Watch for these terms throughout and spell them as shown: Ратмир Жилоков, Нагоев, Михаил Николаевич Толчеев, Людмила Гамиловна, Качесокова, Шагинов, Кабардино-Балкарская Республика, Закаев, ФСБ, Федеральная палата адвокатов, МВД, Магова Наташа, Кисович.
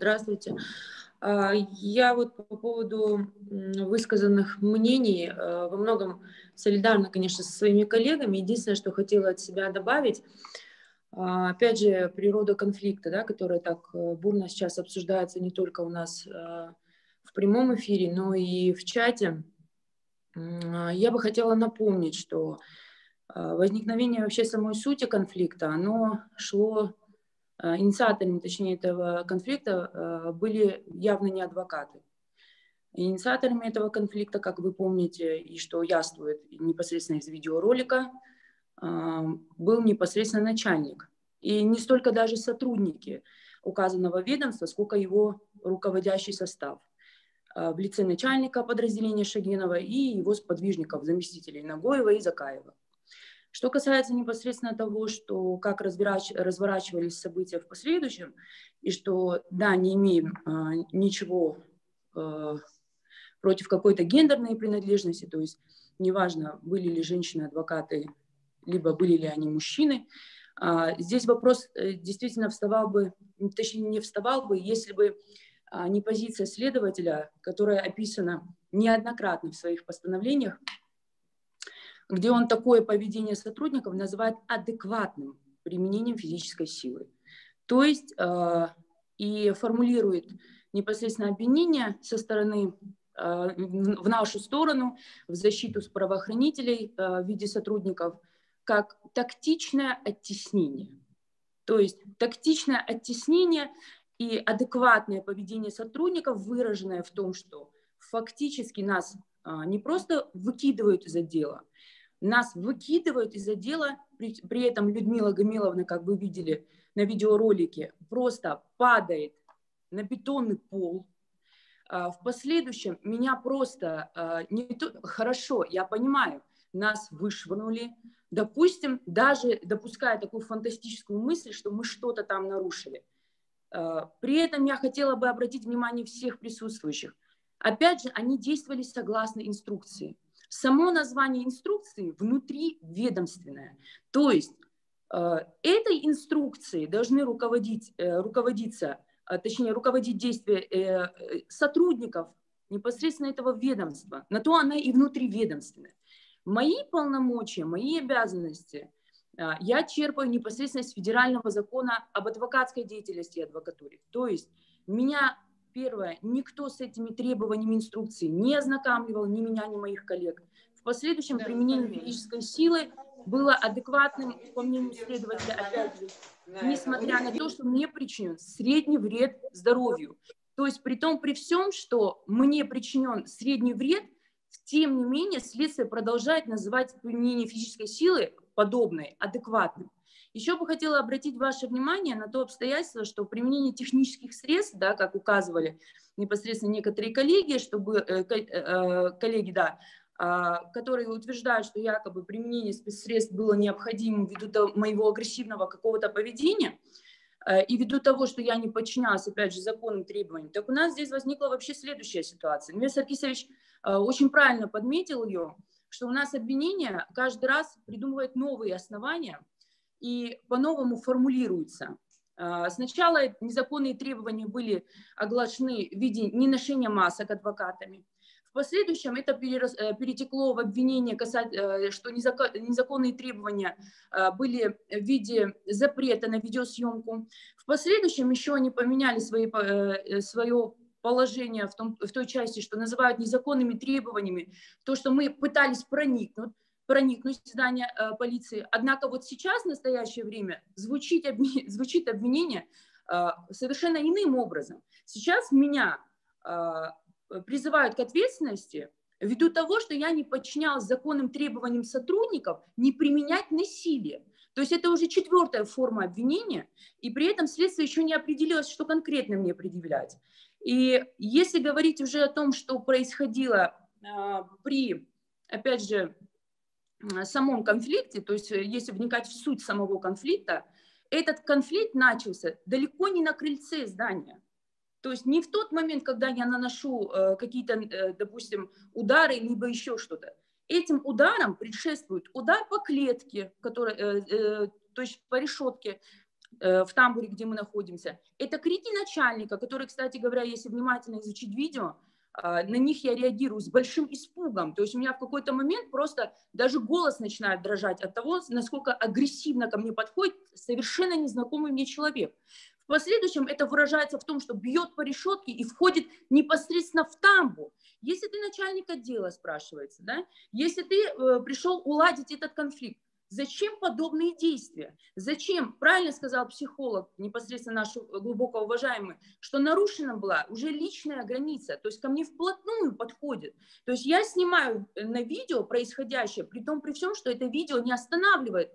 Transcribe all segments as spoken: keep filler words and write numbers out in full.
Здравствуйте. Я вот по поводу высказанных мнений во многом солидарна, конечно, со своими коллегами. Единственное, что хотела от себя добавить, опять же, природа конфликта, да, которая так бурно сейчас обсуждается не только у нас в прямом эфире, но и в чате. Я бы хотела напомнить, что возникновение вообще самой сути конфликта, оно шло... Инициаторами, точнее, этого конфликта были явно не адвокаты. Инициаторами этого конфликта, как вы помните, и что яствует непосредственно из видеоролика, был непосредственно начальник. И не столько даже сотрудники указанного ведомства, сколько его руководящий состав в лице начальника подразделения Шагинова и его сподвижников, заместителей Нагоева и Закаева. Что касается непосредственно того, что как разворач... разворачивались события в последующем, и что, да, не имеем э, ничего э, против какой-то гендерной принадлежности, то есть неважно, были ли женщины-адвокаты, либо были ли они мужчины, э, здесь вопрос э, действительно вставал бы, точнее не вставал бы, если бы э, не позиция следователя, которая описана неоднократно в своих постановлениях, где он такое поведение сотрудников называет адекватным применением физической силы. То есть э, и формулирует непосредственно обвинения со стороны, э, в нашу сторону, в защиту правоохранителей э, в виде сотрудников, как тактичное оттеснение. То есть тактичное оттеснение и адекватное поведение сотрудников, выраженное в том, что фактически нас э, не просто выкидывают из отдела, нас выкидывают из-за дела, при, при этом Людмила Гамиловна, как вы видели на видеоролике, просто падает на бетонный пол. А, в последующем меня просто а, не то, хорошо, я понимаю, нас вышвырнули. Допустим, даже допуская такую фантастическую мысль, что мы что-то там нарушили. А, при этом я хотела бы обратить внимание всех присутствующих. Опять же, они действовали согласно инструкции. Само название инструкции внутриведомственное. То есть э, этой инструкцией должны руководить, э, руководиться, э, точнее, руководить действия э, сотрудников непосредственно этого ведомства. На то она и внутриведомственная. Мои полномочия, мои обязанности э, я черпаю непосредственно с федерального закона об адвокатской деятельности и адвокатуре. То есть меня... Первое, никто с этими требованиями инструкции не ознакомливал, ни меня, ни моих коллег. В последующем применение физической силы было адекватным, по мнению следователя, опять же, несмотря на то, что мне причинен средний вред здоровью. То есть при том, при всем, что мне причинен средний вред, тем не менее следствие продолжает называть применение физической силы подобной адекватным. Еще бы хотела обратить ваше внимание на то обстоятельство, что применение технических средств, да, как указывали непосредственно некоторые коллеги, чтобы, э, э, коллеги да, э, которые утверждают, что якобы применение спецсредств было необходимым ввиду моего агрессивного какого-то поведения э, и ввиду того, что я не подчинялась, опять же, законным требованиям, так у нас здесь возникла вообще следующая ситуация. Инвестор Кисович э, очень правильно подметил ее, что у нас обвинение каждый раз придумывает новые основания, и по-новому формулируется. Сначала незаконные требования были оглашены в виде неношения масок адвокатами. В последующем это перетекло в обвинение, что незаконные требования были в виде запрета на видеосъемку. В последующем еще они поменяли свои, свое положение в, том, в той части, что называют незаконными требованиями, то, что мы пытались проникнуть. проникнуть в здание э, полиции. Однако вот сейчас, в настоящее время, звучит, обвинение, звучит обвинение э, совершенно иным образом. Сейчас меня э, призывают к ответственности ввиду того, что я не подчинялась законным требованиям сотрудников не применять насилие. То есть это уже четвертая форма обвинения, и при этом следствие еще не определилось, что конкретно мне предъявлять. И если говорить уже о том, что происходило э, при, опять же, самом конфликте, то есть если вникать в суть самого конфликта, этот конфликт начался далеко не на крыльце здания. То есть не в тот момент, когда я наношу э, какие-то, э, допустим, удары, либо еще что-то. Этим ударом предшествует удар по клетке, который, э, э, то есть по решетке, в тамбуре, где мы находимся. Это крики начальника, которые, кстати говоря, если внимательно изучить видео, на них я реагирую с большим испугом. То есть у меня в какой-то момент просто даже голос начинает дрожать от того, насколько агрессивно ко мне подходит совершенно незнакомый мне человек. В последующем это выражается в том, что бьет по решетке и входит непосредственно в тамбур. Если ты начальник отдела, спрашивается, да? Если ты э, пришел уладить этот конфликт, зачем подобные действия? Зачем? Правильно сказал психолог, непосредственно наш глубоко уважаемый, что нарушена была уже личная граница, то есть ко мне вплотную подходит. То есть я снимаю на видео происходящее, при том, при всем, что это видео не останавливает,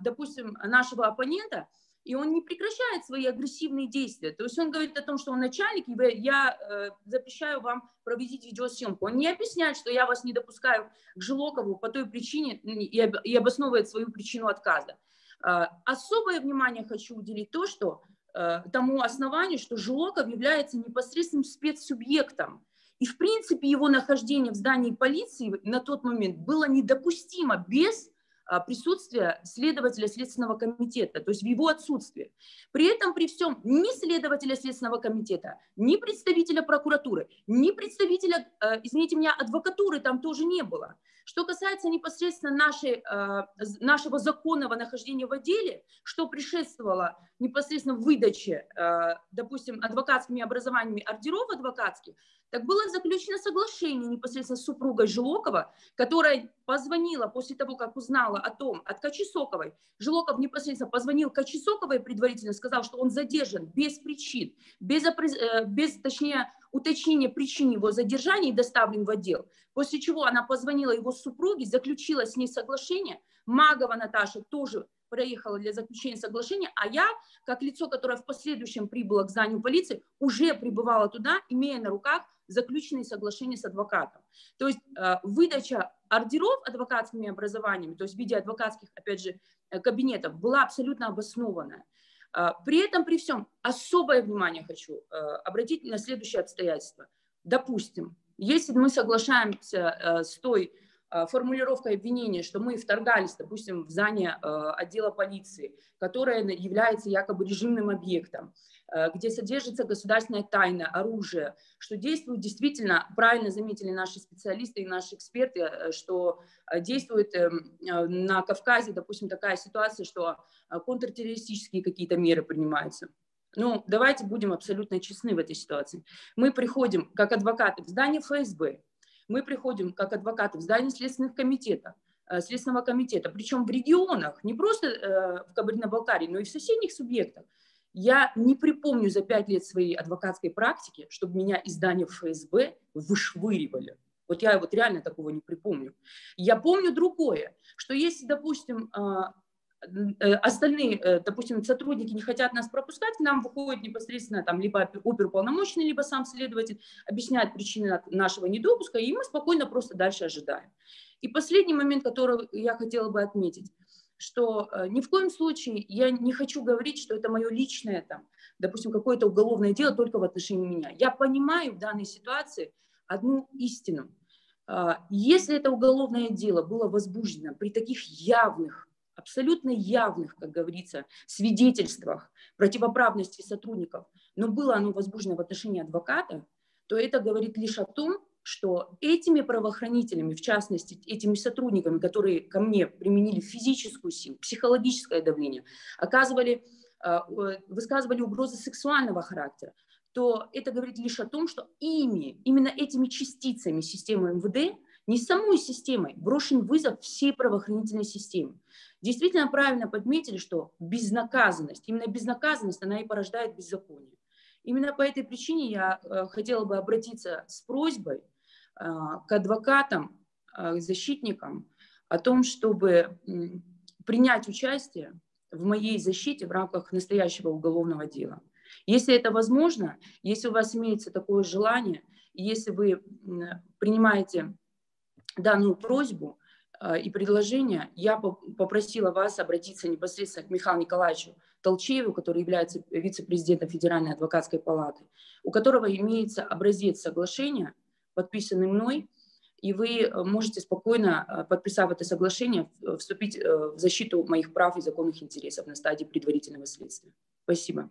допустим, нашего оппонента, и он не прекращает свои агрессивные действия. То есть он говорит о том, что он начальник, и я э, запрещаю вам провести видеосъемку. Он не объясняет, что я вас не допускаю к Жилокову по той причине и, об, и обосновывает свою причину отказа. Э, особое внимание хочу уделить то, что, э, тому основанию, что Жилоков является непосредственным спецсубъектом. И в принципе его нахождение в здании полиции на тот момент было недопустимо без присутствие следователя Следственного комитета, то есть в его отсутствии. При этом, при всем, ни следователя Следственного комитета, ни представителя прокуратуры, ни представителя, извините меня, адвокатуры там тоже не было. Что касается непосредственно нашей, нашего законного нахождения в отделе, что предшествовало непосредственно выдаче, допустим, адвокатскими образованиями ордеров адвокатских, так было заключено соглашение непосредственно с супругой Жилокова, которая позвонила после того, как узнала о том, от Качесоковой. Жилоков непосредственно позвонил Качесоковой предварительно, сказал, что он задержан без причин, без, без точнее, уточнения причин его задержания и доставлен в отдел. После чего она позвонила его супруге, заключила с ней соглашение. Магова Наташа тоже проехала для заключения соглашения, а я, как лицо, которое в последующем прибыло к зданию полиции, уже прибывала туда, имея на руках заключенные соглашения с адвокатом. То есть э, выдача ордеров адвокатскими образованиями, то есть в виде адвокатских, опять же, кабинетов, была абсолютно обоснованная. Э, при этом, при всем, особое внимание хочу э, обратить на следующее обстоятельство. Допустим, если мы соглашаемся э, с той э, формулировкой обвинения, что мы вторгались, допустим, в здание э, отдела полиции, которое является якобы режимным объектом, э, где содержится государственная тайна, оружие, что действует действительно, правильно заметили наши специалисты и наши эксперты, что действует э, на Кавказе, допустим, такая ситуация, что контртеррористические какие-то меры принимаются. Ну, давайте будем абсолютно честны в этой ситуации. Мы приходим как адвокаты в здание ФСБ, мы приходим как адвокаты в здание Следственных комитетов, Следственного комитета, причем в регионах, не просто в Кабардино-Балкарии, но и в соседних субъектах. Я не припомню за пять лет своей адвокатской практики, чтобы меня из здания ФСБ вышвыривали. Вот я вот реально такого не припомню. Я помню другое, что если, допустим, остальные, допустим, сотрудники не хотят нас пропускать, к нам выходит непосредственно там либо оперуполномоченный, либо сам следователь, объясняет причины нашего недопуска, и мы спокойно просто дальше ожидаем. И последний момент, который я хотела бы отметить, что ни в коем случае я не хочу говорить, что это мое личное, там, допустим, какое-то уголовное дело только в отношении меня. Я понимаю в данной ситуации одну истину. Если это уголовное дело было возбуждено при таких явных, абсолютно явных, как говорится, свидетельствах противоправности сотрудников, но было оно возбуждено в отношении адвоката, то это говорит лишь о том, что этими правоохранителями, в частности, этими сотрудниками, которые ко мне применили физическую силу, психологическое давление, оказывали, высказывали угрозы сексуального характера, то это говорит лишь о том, что ими, именно этими частицами системы МВД, не самой системой, брошен вызов всей правоохранительной системе. Действительно правильно подметили, что безнаказанность, именно безнаказанность, она и порождает беззаконие. Именно по этой причине я хотела бы обратиться с просьбой к адвокатам, к защитникам о том, чтобы принять участие в моей защите в рамках настоящего уголовного дела. Если это возможно, если у вас имеется такое желание, если вы принимаете данную просьбу и предложение, я попросила вас обратиться непосредственно к Михаилу Николаевичу Толчееву, который является вице-президентом Федеральной адвокатской палаты, у которого имеется образец соглашения, подписанный мной, и вы можете спокойно, подписав это соглашение, вступить в защиту моих прав и законных интересов на стадии предварительного следствия. Спасибо.